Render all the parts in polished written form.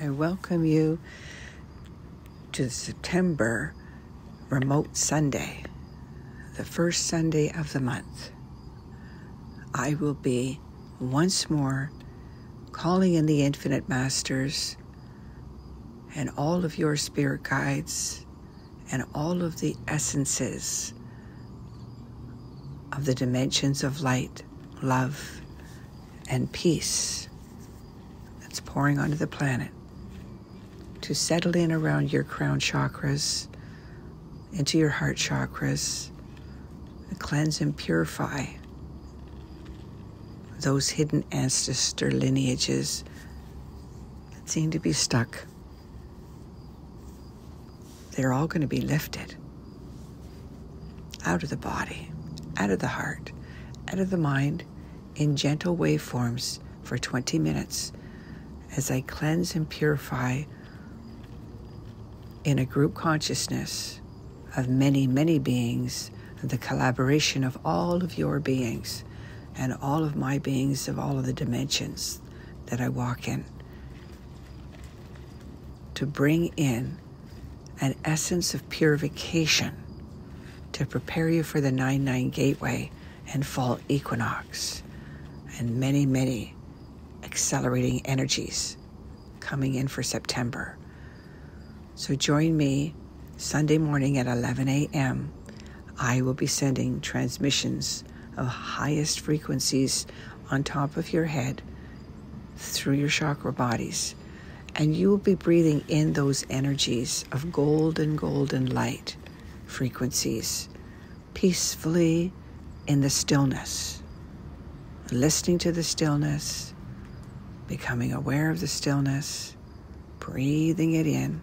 I welcome you to the September Remote Sunday, the first Sunday of the month. I will be once more calling in the Infinite Masters and all of your spirit guides and all of the essences of the dimensions of light, love, and peace that's pouring onto the planet to settle in around your crown chakras, into your heart chakras, and cleanse and purify those hidden ancestor lineages that seem to be stuck. They're all going to be lifted out of the body, out of the heart, out of the mind, in gentle waveforms for 20 minutes as I cleanse and purify in a group consciousness of many, many beings, the collaboration of all of your beings and all of my beings of all of the dimensions that I walk in, to bring in an essence of purification to prepare you for the 9/9 gateway and fall equinox and many, many accelerating energies coming in for September. So join me Sunday morning at 11 a.m. I will be sending transmissions of highest frequencies on top of your head through your chakra bodies. And you will be breathing in those energies of golden light frequencies, peacefully in the stillness, listening to the stillness, becoming aware of the stillness, breathing it in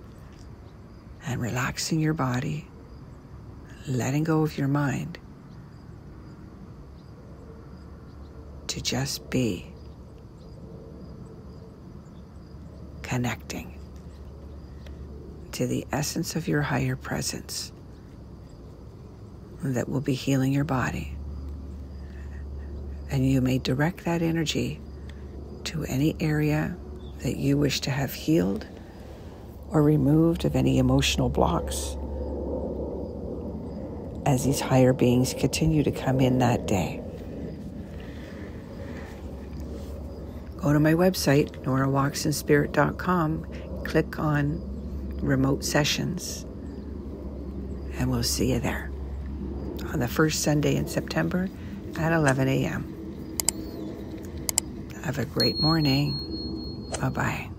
and relaxing your body, letting go of your mind to just be connecting to the essence of your higher presence that will be healing your body. And you may direct that energy to any area that you wish to have healed or removed of any emotional blocks as these higher beings continue to come in that day. Go to my website, NoraWalksInSpirit.com, click on Remote Sessions, and we'll see you there on the first Sunday in September at 11 a.m. Have a great morning. Bye-bye.